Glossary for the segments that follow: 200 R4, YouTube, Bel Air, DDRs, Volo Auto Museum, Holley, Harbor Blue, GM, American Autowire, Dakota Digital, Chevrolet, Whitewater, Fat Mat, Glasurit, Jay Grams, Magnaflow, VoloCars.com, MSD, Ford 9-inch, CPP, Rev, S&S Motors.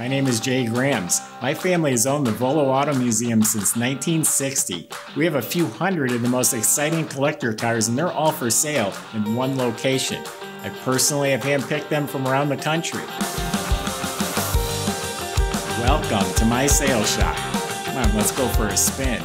My name is Jay Grams. My family has owned the Volo Auto Museum since 1960. We have a few hundred of the most exciting collector cars, and they're all for sale in one location. I personally have handpicked them from around the country. Welcome to my sales shop. Come on, let's go for a spin.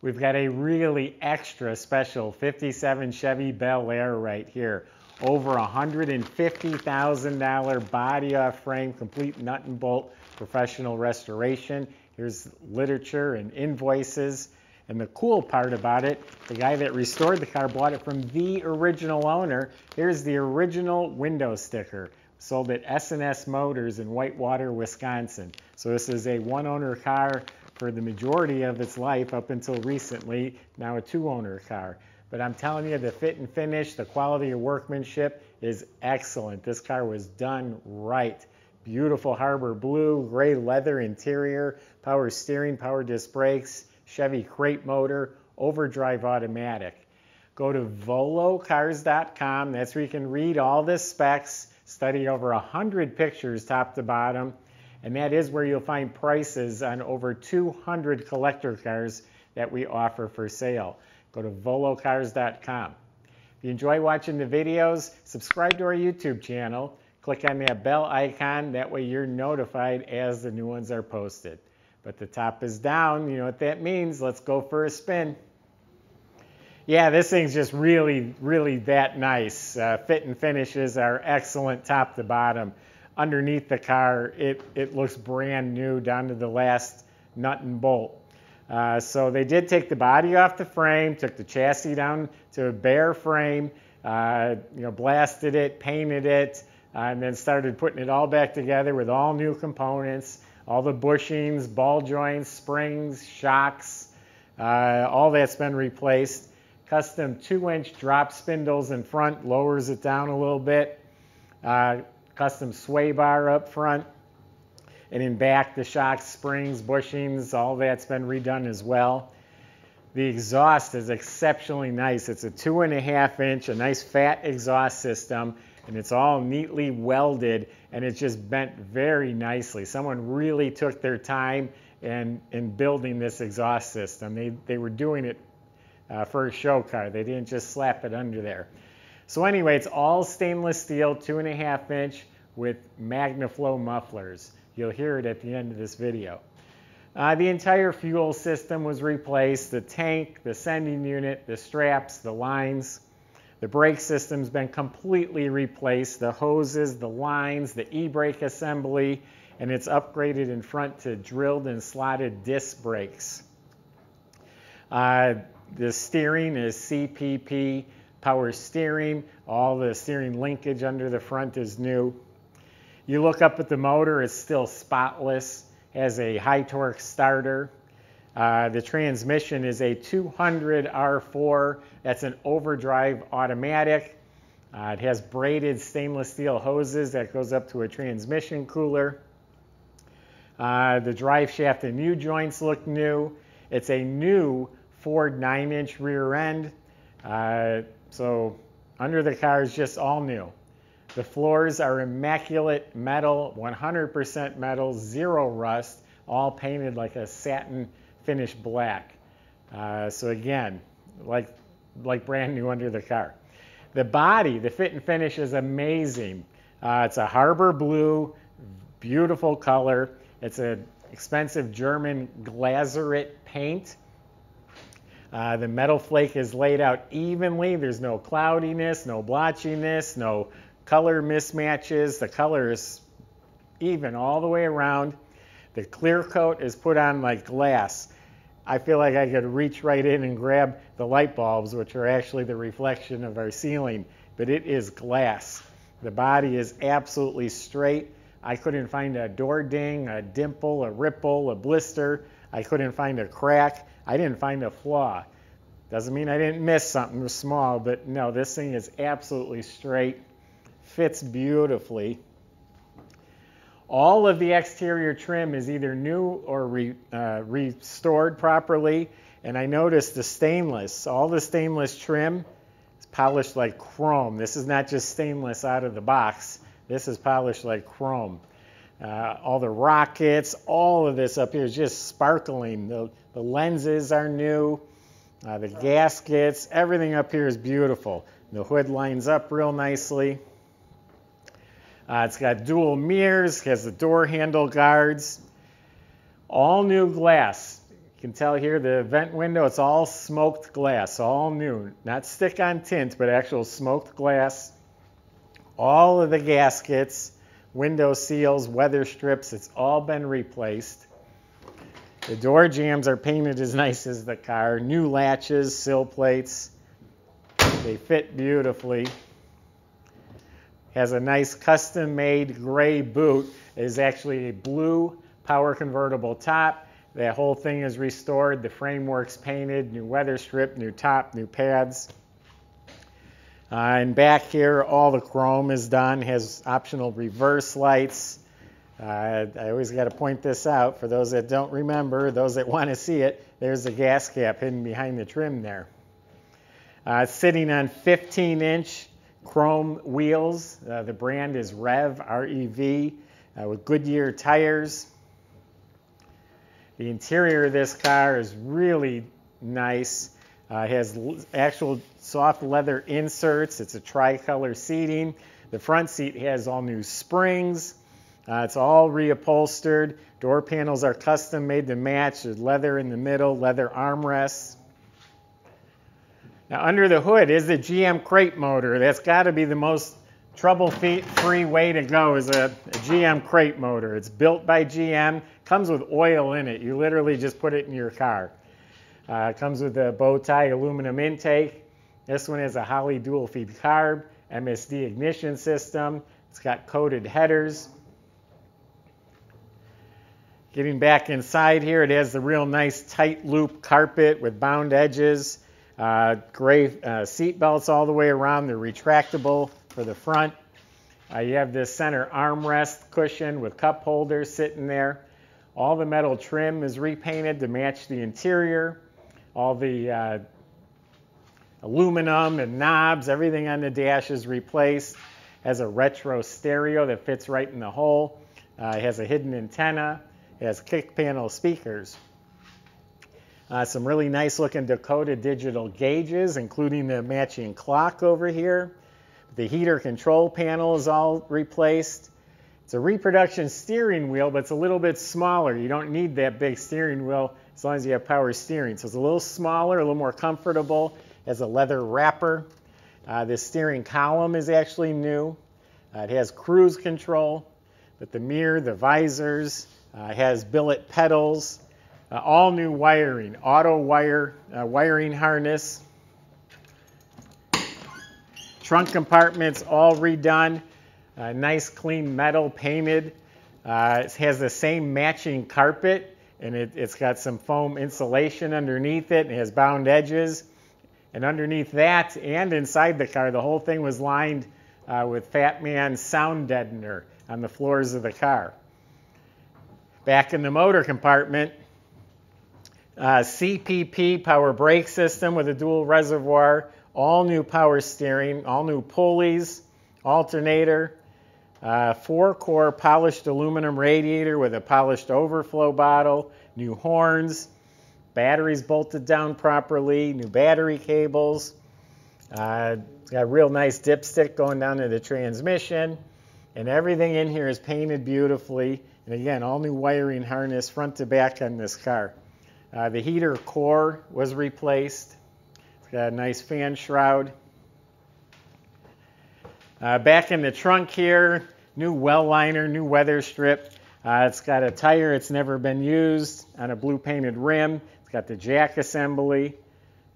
We've got a really extra special 57 Chevy Bel Air right here. Over $150,000 body off frame, complete nut and bolt, professional restoration. Here's literature and invoices. And the cool part about it, the guy that restored the car bought it from the original owner. Here's the original window sticker. Sold at S&S Motors in Whitewater, Wisconsin. So this is a one-owner car for the majority of its life up until recently, now a two-owner car. But I'm telling you, the fit and finish, the quality of workmanship is excellent. This car was done right. Beautiful harbor blue, gray leather interior, power steering, power disc brakes, Chevy crate motor, overdrive automatic. Go to VoloCars.com. That's where you can read all the specs, study over 100 pictures top to bottom, and that is where you'll find prices on over 200 collector cars that we offer for sale. Go to VoloCars.com. If you enjoy watching the videos, subscribe to our YouTube channel. Click on that bell icon. That way you're notified as the new ones are posted. But the top is down. You know what that means. Let's go for a spin. Yeah, this thing's just really, really that nice. Fit and finishes are excellent top to bottom. Underneath the car, it looks brand new down to the last nut and bolt. So they did take the body off the frame, took the chassis down to a bare frame, blasted it, painted it, and then started putting it all back together with all new components, all the bushings, ball joints, springs, shocks, all that's been replaced. Custom 2-inch drop spindles in front, lowers it down a little bit. Custom sway bar up front. And in back, the shocks, springs, bushings, all that's been redone as well. The exhaust is exceptionally nice. It's a 2.5-inch, a nice fat exhaust system, and it's all neatly welded, and it's just bent very nicely. Someone really took their time in building this exhaust system. They were doing it for a show car. They didn't just slap it under there. So anyway, it's all stainless steel, 2.5-inch with Magnaflow mufflers. You'll hear it at the end of this video. The entire fuel system was replaced, the tank, the sending unit, the straps, the lines. The brake system's been completely replaced, the hoses, the lines, the e-brake assembly, and it's upgraded in front to drilled and slotted disc brakes. The steering is CPP power steering. All the steering linkage under the front is new. You look up at the motor, it's still spotless, has a high torque starter. The transmission is a 200 R4. That's an overdrive automatic. It has braided stainless steel hoses that goes up to a transmission cooler. The drive shaft and U-joints look new. It's a new Ford 9-inch rear end, so under the car is just all new. The floors are immaculate metal, 100% metal, zero rust, all painted like a satin finish black. So again, like brand new under the car. The body, the fit and finish is amazing. It's a harbor blue, beautiful color. It's an expensive German Glasurit paint. The metal flake is laid out evenly. There's no cloudiness, no blotchiness, no color mismatches. The color is even all the way around. The clear coat is put on like glass. I feel like I could reach right in and grab the light bulbs, which are actually the reflection of our ceiling, but it is glass. The body is absolutely straight. I couldn't find a door ding, a dimple, a ripple, a blister. I couldn't find a crack. I didn't find a flaw. Doesn't mean I didn't miss something small, but no, this thing is absolutely straight. Fits beautifully. All of the exterior trim is either new or restored properly. And I noticed the stainless, all the stainless trim is polished like chrome. This is not just stainless out of the box. This is polished like chrome. All the rockets, all of this up here is just sparkling. The lenses are new, the gaskets, everything up here is beautiful. The hood lines up real nicely. It's got dual mirrors, has the door handle guards. All new glass. You can tell here the vent window, it's all smoked glass, all new. Not stick-on tint, but actual smoked glass. All of the gaskets, window seals, weather strips, it's all been replaced. The door jambs are painted as nice as the car. New latches, sill plates. They fit beautifully. Has a nice custom-made gray boot. It is actually a blue power convertible top. That whole thing is restored. The framework's painted, new weather strip, new top, new pads. And back here, all the chrome is done, has optional reverse lights. I always got to point this out for those that don't remember, those that want to see it, there's the gas cap hidden behind the trim there. Sitting on 15-inch chrome wheels. The brand is Rev, R-E-V, with Goodyear tires. The interior of this car is really nice. It has actual soft leather inserts. It's a tri-color seating. The front seat has all new springs. It's all reupholstered. Door panels are custom made to match. There's leather in the middle, leather armrests. Now under the hood is the GM crate motor. That's got to be the most trouble-free way to go, is a GM crate motor. It's built by GM. Comes with oil in it. You literally just put it in your car. It comes with a bow tie aluminum intake. This one is a Holley dual feed carb, MSD ignition system. It's got coated headers. Getting back inside here, it has the real nice tight loop carpet with bound edges, gray seat belts all the way around. They're retractable for the front. You have this center armrest cushion with cup holders sitting there. All the metal trim is repainted to match the interior. All the aluminum and knobs, everything on the dash is replaced. Has a retro stereo that fits right in the hole. It has a hidden antenna. It has kick panel speakers. Some really nice looking Dakota Digital gauges, including the matching clock over here. The heater control panel is all replaced. It's a reproduction steering wheel, but it's a little bit smaller. You don't need that big steering wheel as long as you have power steering. So it's a little smaller, a little more comfortable. It has a leather wrapper. The steering column is actually new. It has cruise control, but the mirror, the visors, it has billet pedals, all new wiring, auto wire wiring harness. Trunk compartments all redone. Nice clean metal painted. It has the same matching carpet, and it's got some foam insulation underneath it. It has bound edges, and underneath that and inside the car, the whole thing was lined with Fat Man sound deadener on the floors of the car. Back in the motor compartment, CPP power brake system with a dual reservoir, all new power steering, all new pulleys, alternator, 4-core polished aluminum radiator with a polished overflow bottle, new horns, batteries bolted down properly, new battery cables. It's got a real nice dipstick going down to the transmission, and everything in here is painted beautifully. And again, all new wiring harness front to back on this car. The heater core was replaced. It's got a nice fan shroud. Back in the trunk here, new well liner, new weather strip. It's got a tire that's never been used on a blue painted rim. It's got the jack assembly.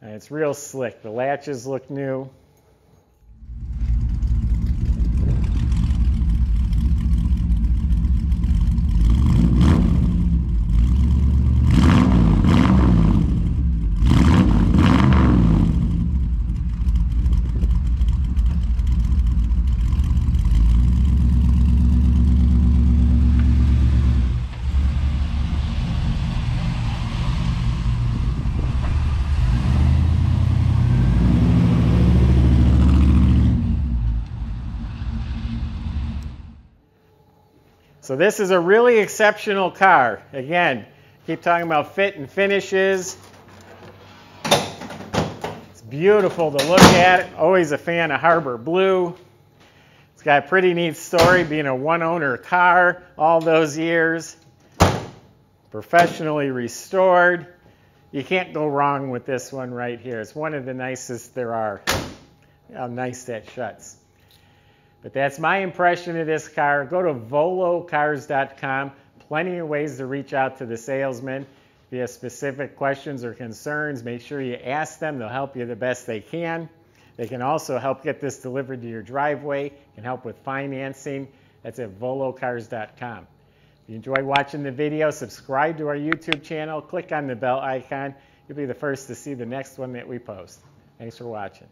It's real slick. The latches look new. So this is a really exceptional car. Again, keep talking about fit and finishes. It's beautiful to look at. Always a fan of Harbor Blue. It's got a pretty neat story being a one-owner car all those years. Professionally restored. You can't go wrong with this one right here. It's one of the nicest there are. How nice that shuts. But that's my impression of this car. Go to VoloCars.com. Plenty of ways to reach out to the salesman. If you have specific questions or concerns, make sure you ask them. They'll help you the best they can. They can also help get this delivered to your driveway, can help with financing. That's at VoloCars.com. If you enjoy watching the video, subscribe to our YouTube channel. Click on the bell icon. You'll be the first to see the next one that we post. Thanks for watching.